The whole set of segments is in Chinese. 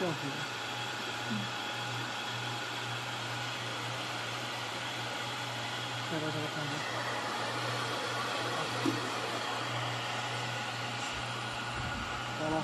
叫什么？来来来，看看。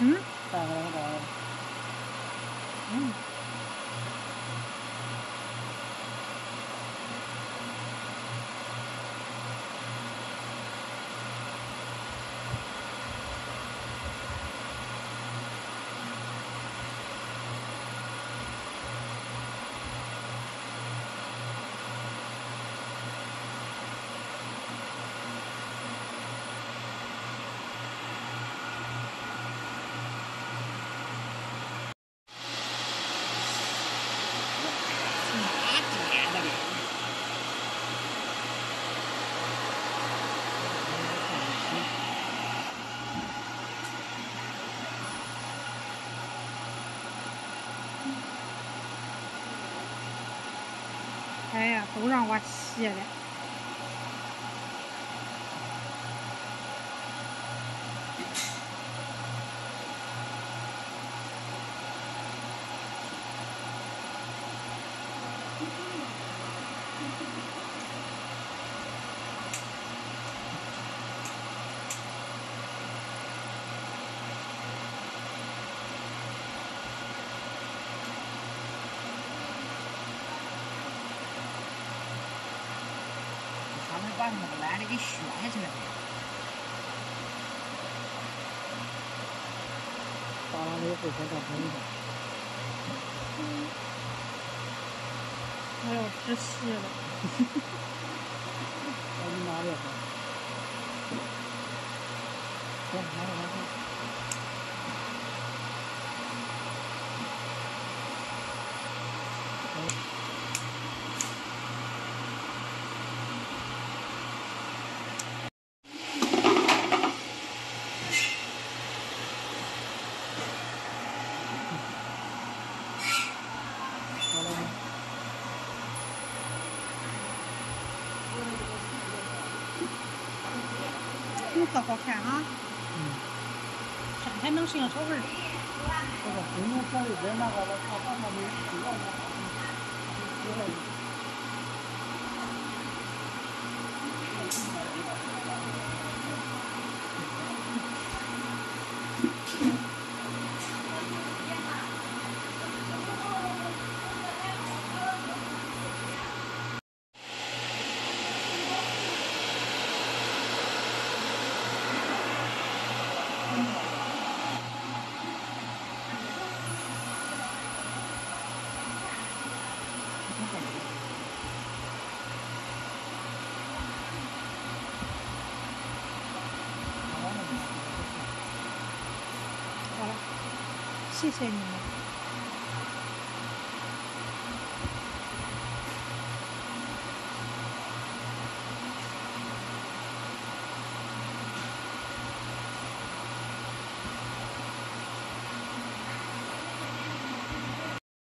嗯，打了打了，嗯，哎呀，都让我气了！把那个篮子给削下去了。打完了以后再找朋友。我要窒息了。我去拿点吧。行，拿点拿点。 可好看啊！嗯，上还能是个炒味儿。这个红牛小一点那个，我靠，那没必要了，不要了。 谢谢你们。